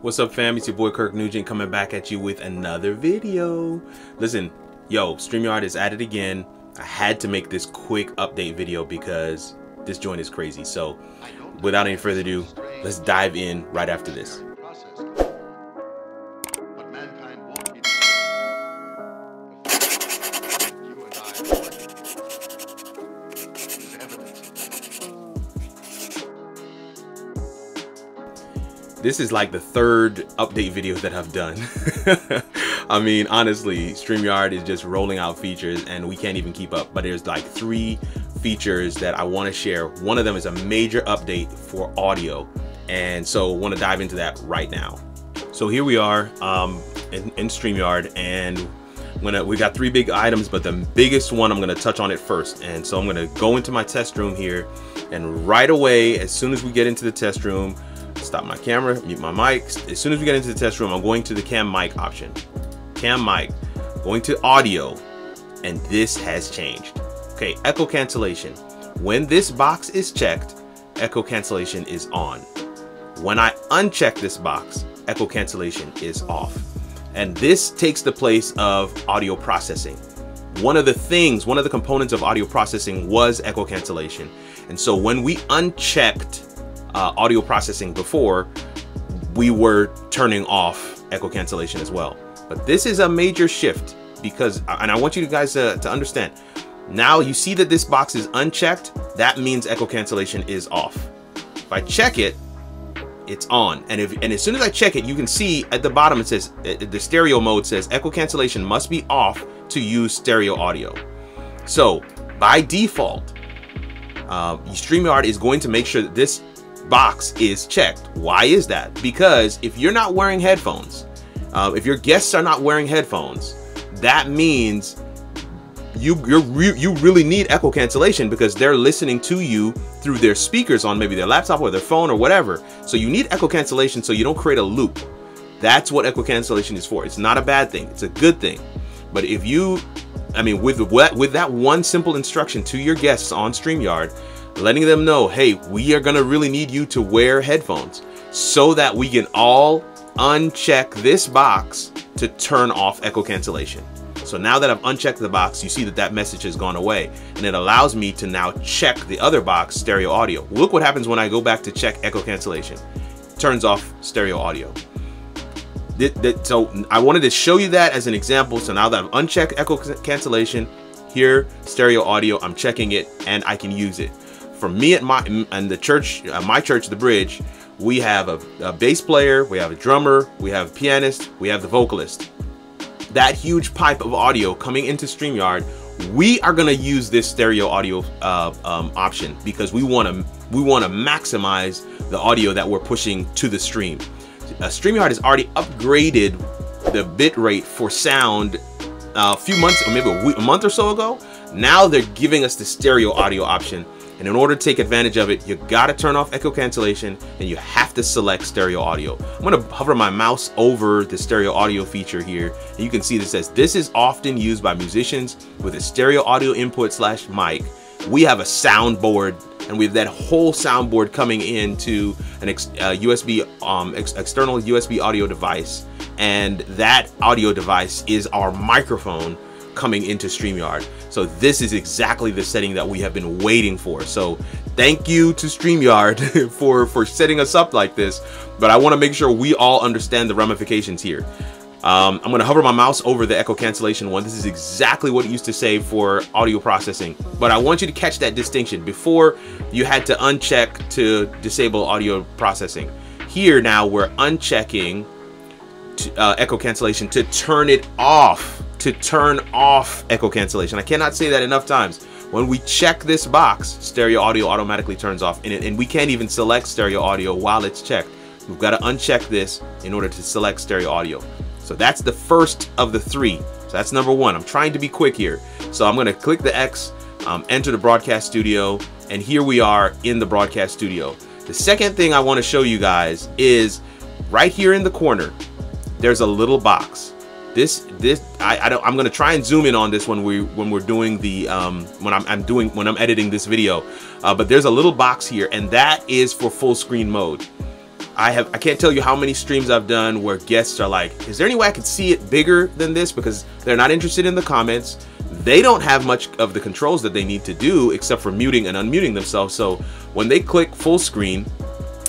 What's up, fam? It's your boy Kirk Nugent coming back at you with another video. Listen, yo, StreamYard is at it again. I had to make this quick update video because this joint is crazy. So without any further ado, let's dive in right after this. This is like the third update video that I've done. I mean, honestly, StreamYard is just rolling out features and we can't even keep up, but there's like three features that I want to share. One of them is a major update for audio. And so want to dive into that right now. So here we are in StreamYard, and we got three big items, but the biggest one, I'm gonna touch on it first. And so I'm gonna go into my test room here, and right away, as soon as we get into the test room, stop my camera, mute my mic. As soon as we get into the test room, I'm going to the cam mic option. Cam mic, going to audio, and this has changed. Okay, echo cancellation. When this box is checked, echo cancellation is on. When I uncheck this box, echo cancellation is off. And this takes the place of audio processing. One of the components of audio processing was echo cancellation. And so when we unchecked audio processing before, we were turning off echo cancellation as well. But this is a major shift because, and I want you guys to understand, now you see that this box is unchecked, that means echo cancellation is off. If I check it, it's on. And as soon as I check it, you can see at the bottom, it says, the stereo mode says echo cancellation must be off to use stereo audio. So by default, StreamYard is going to make sure that this box is checked. Why is that? Because if you're not wearing headphones, if your guests are not wearing headphones, that means you really need echo cancellation because they're listening to you through their speakers on maybe their laptop or their phone or whatever. So you need echo cancellation so you don't create a loop. That's what echo cancellation is for. It's not a bad thing. It's a good thing. But if you, I mean, with that one simple instruction to your guests on StreamYard, letting them know, hey, we are gonna really need you to wear headphones so that we can all uncheck this box to turn off echo cancellation. So now that I've unchecked the box, you see that that message has gone away, and it allows me to now check the other box, stereo audio. Look what happens when I go back to check echo cancellation. It turns off stereo audio. So I wanted to show you that as an example. So now that I've unchecked echo cancellation, here, stereo audio, I'm checking it and I can use it. For me and the church, my church, The Bridge, we have a bass player, we have a drummer, we have a pianist, we have the vocalist. That huge pipe of audio coming into StreamYard, we are gonna use this stereo audio option because we wanna maximize the audio that we're pushing to the stream. StreamYard has already upgraded the bitrate for sound a few months, or maybe a month or so ago. Now they're giving us the stereo audio option. And in order to take advantage of it, you gotta turn off echo cancellation and you have to select stereo audio. I'm gonna hover my mouse over the stereo audio feature here. And you can see this says, this is often used by musicians with a stereo audio input / mic. We have a soundboard, and we have that whole soundboard coming into an external USB audio device. And that audio device is our microphone coming into StreamYard. So this is exactly the setting that we have been waiting for. So thank you to StreamYard for setting us up like this, but I wanna make sure we all understand the ramifications here. I'm gonna hover my mouse over the echo cancellation one. This is exactly what it used to say for audio processing, but I want you to catch that distinction. Before, you had to uncheck to disable audio processing. Here now we're unchecking echo cancellation to turn it off. To turn off echo cancellation. I cannot say that enough times. When we check this box, stereo audio automatically turns off, and we can't even select stereo audio while it's checked. We've got to uncheck this in order to select stereo audio. So that's the first of the three. So that's number one. I'm trying to be quick here. So I'm gonna click the X, enter the broadcast studio, and here we are in the broadcast studio. The second thing I wanna show you guys is right here in the corner, there's a little box. I'm gonna try and zoom in on this when I'm editing this video, but there's a little box here, and that is for full screen mode. I can't tell you how many streams I've done where guests are like, is there any way I could see it bigger than this? Because they're not interested in the comments. They don't have much of the controls that they need to do except for muting and unmuting themselves. So when they click full screen,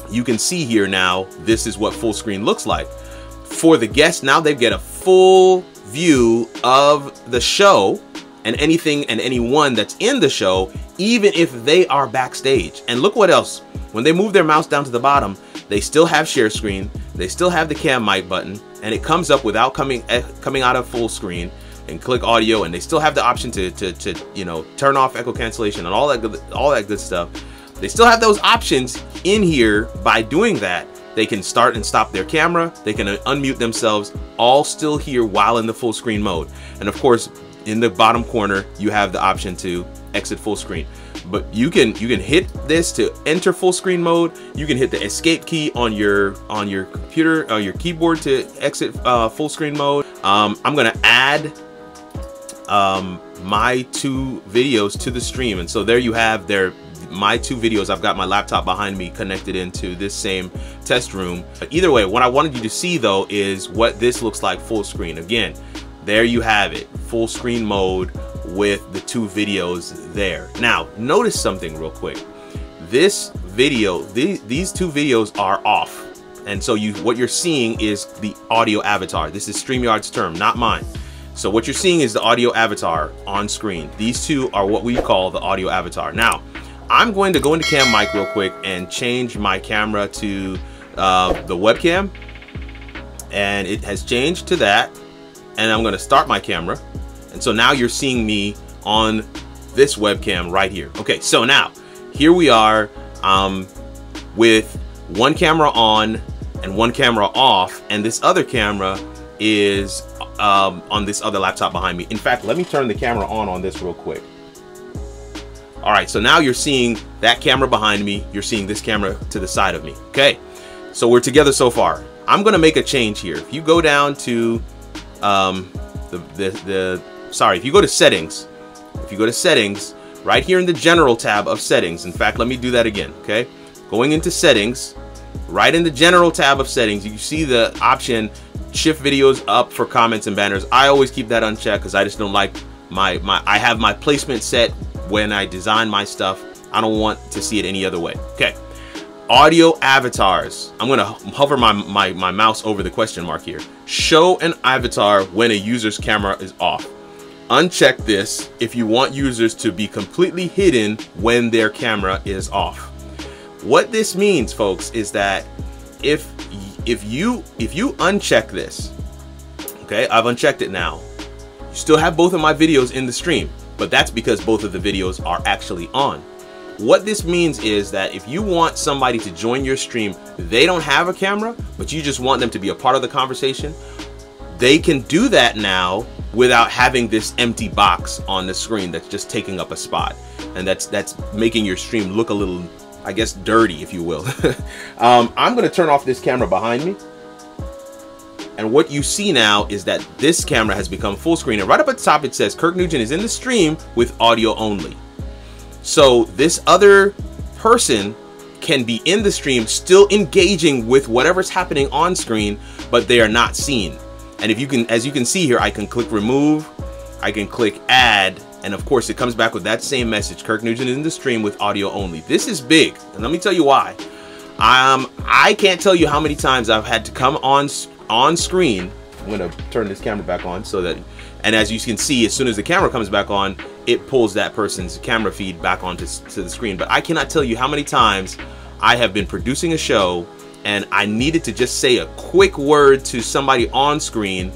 you can see here now, this is what full screen looks like. For the guests, now they get a full view of the show and anything and anyone that's in the show, even if they are backstage. And look what else, when they move their mouse down to the bottom, they still have share screen, they still have the cam mic button, and it comes up without coming out of full screen, and click audio, and they still have the option to you know, turn off echo cancellation and all that good stuff. They still have those options in here. By doing that, they can start and stop their camera, they can unmute themselves, all still here while in the full screen mode. And of course, in the bottom corner, you have the option to exit full screen. But you can hit this to enter full screen mode. You can hit the escape key on your computer or your keyboard to exit full screen mode. I'm gonna add my two videos to the stream, and so there you have my two videos. I've got my laptop behind me connected into this same test room. Either way, what I wanted you to see though is what this looks like full screen. Again, there you have it, full screen mode with the two videos there. Now, notice something real quick. This video, these two videos are off. And so what you're seeing is the audio avatar. This is StreamYard's term, not mine. So what you're seeing is the audio avatar on screen. These two are what we call the audio avatar. Now, I'm going to go into cam mic real quick and change my camera to the webcam. And it has changed to that. And I'm gonna start my camera. And so now you're seeing me on this webcam right here. Okay, so now here we are with one camera on and one camera off, and this other camera is on this other laptop behind me. In fact, let me turn the camera on this real quick. All right, so now you're seeing that camera behind me. You're seeing this camera to the side of me. Okay, so we're together so far. I'm gonna make a change here. If you go down to if you go to settings, right here in the general tab of settings. In fact, let me do that again, okay? Going into settings, right in the general tab of settings, you see the option shift videos up for comments and banners. I always keep that unchecked because I just don't like I have my placement set when I design my stuff. I don't want to see it any other way, okay? Audio avatars. I'm gonna hover my mouse over the question mark here. Show an avatar when a user's camera is off. Uncheck this if you want users to be completely hidden when their camera is off. What this means, folks, is that if you uncheck this, okay, I've unchecked it now. You still have both of my videos in the stream, but that's because both of the videos are actually on. What this means is that if you want somebody to join your stream, they don't have a camera, but you just want them to be a part of the conversation, they can do that now without having this empty box on the screen that's just taking up a spot. And that's making your stream look a little, I guess, dirty, if you will. I'm gonna turn off this camera behind me. And what you see now is that this camera has become full screen. And right up at the top, it says Kirk Nugent is in the stream with audio only. So this other person can be in the stream still engaging with whatever's happening on screen, but they are not seen. And if you can, as you can see here, I can click remove, I can click add, and of course it comes back with that same message, Kirk Nugent is in the stream with audio only. This is big, and let me tell you why. I can't tell you how many times I've had to come on screen. I'm gonna turn this camera back on so that, and as you can see, as soon as the camera comes back on, it pulls that person's camera feed back onto the screen. But I cannot tell you how many times I have been producing a show and I needed to just say a quick word to somebody on screen,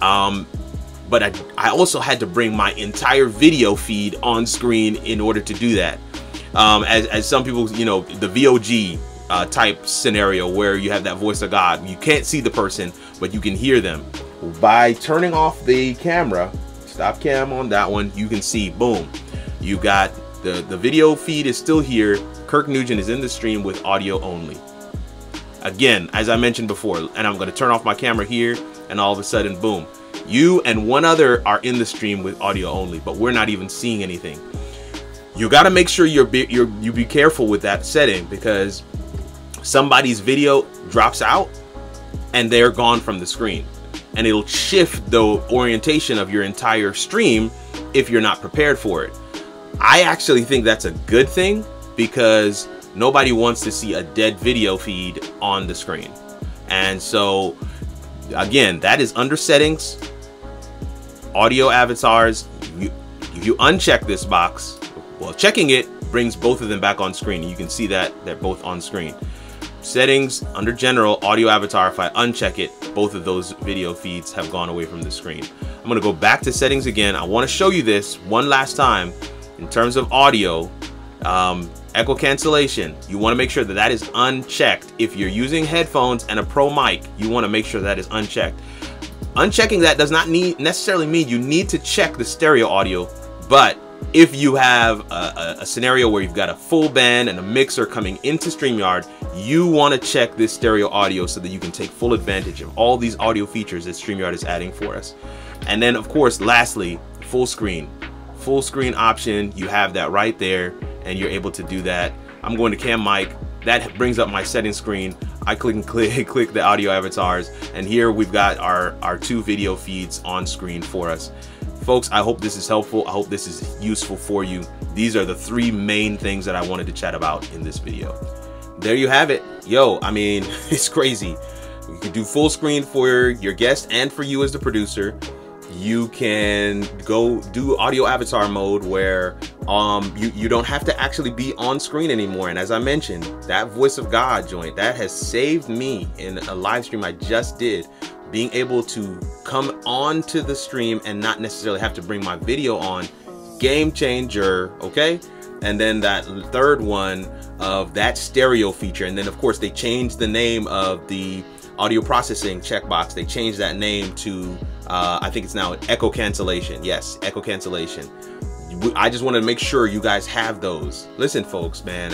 but I also had to bring my entire video feed on screen in order to do that. As some people, you know, the VOG type scenario where you have that voice of God, you can't see the person, but you can hear them. By turning off the camera, stop cam on that one, you can see, boom, you got the video feed is still here. Kirk Nugent is in the stream with audio only. Again, as I mentioned before, and I'm gonna turn off my camera here, and all of a sudden, boom, you and one other are in the stream with audio only, but we're not even seeing anything. You gotta make sure you be careful with that setting, because somebody's video drops out and they're gone from the screen. And it'll shift the orientation of your entire stream if you're not prepared for it. I actually think that's a good thing because nobody wants to see a dead video feed on the screen. And so again, that is under settings, audio avatars. You uncheck this box. Well, checking it brings both of them back on screen. You can see that they're both on screen. Settings, under general, audio avatar. If I uncheck it, both of those video feeds have gone away from the screen. I'm gonna go back to settings again. I wanna show you this one last time. In terms of audio, echo cancellation, you wanna make sure that that is unchecked. If you're using headphones and a pro mic, you wanna make sure that is unchecked. Unchecking that does not necessarily mean you need to check the stereo audio, but if you have a scenario where you've got a full band and a mixer coming into StreamYard, you want to check this stereo audio so that you can take full advantage of all these audio features that StreamYard is adding for us. And then, of course, lastly, full screen. Full screen option, you have that right there, and you're able to do that. I'm going to cam mic. That brings up my settings screen. I click the audio avatars, and here we've got our two video feeds on screen for us. Folks, I hope this is helpful. I hope this is useful for you. These are the three main things that I wanted to chat about in this video. There you have it. Yo, I mean, it's crazy. You can do full screen for your guest and for you as the producer. You can go do audio avatar mode where you don't have to actually be on screen anymore. And as I mentioned, that voice of God joint, that has saved me in a live stream I just did. Being able to come onto the stream and not necessarily have to bring my video on, game changer, okay? And then that third one of that stereo feature. And then of course they changed the name of the audio processing checkbox. They changed that name to, I think it's now echo cancellation. Yes, echo cancellation. I just want to make sure you guys have those. Listen, folks, man,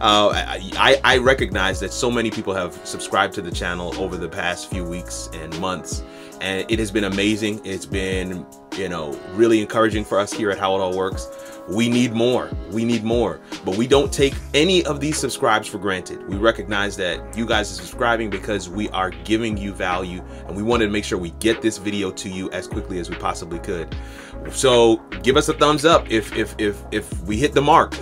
I recognize that so many people have subscribed to the channel over the past few weeks and months, and it has been amazing. It's been, you know, really encouraging for us here at How It All Works. We need more. We need more. But we don't take any of these subscribes for granted. We recognize that you guys are subscribing because we are giving you value, and we wanted to make sure we get this video to you as quickly as we possibly could. So give us a thumbs up if we hit the mark,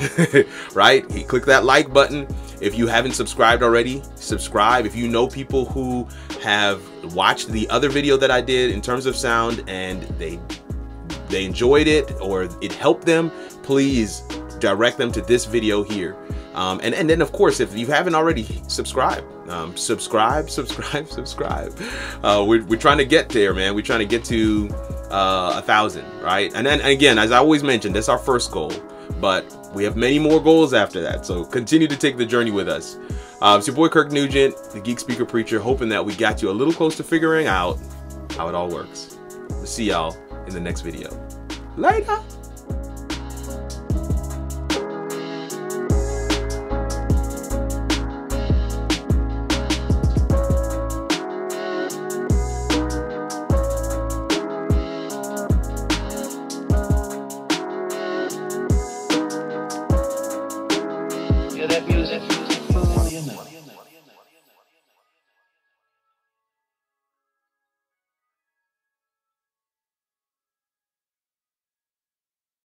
right? You click that like button. If you haven't subscribed already, subscribe. If you know people who have watched the other video that I did in terms of sound and they enjoyed it or it helped them, please direct them to this video here. And then of course, if you haven't already, subscribe, subscribe. We're trying to get there, man. We're trying to get to 1,000, right? And then again, as I always mentioned, that's our first goal, but we have many more goals after that. So continue to take the journey with us. It's your boy, Kirk Nugent, the Geek Speaker Preacher, hoping that we got you a little close to figuring out how it all works. We'll see y'all in the next video. Later.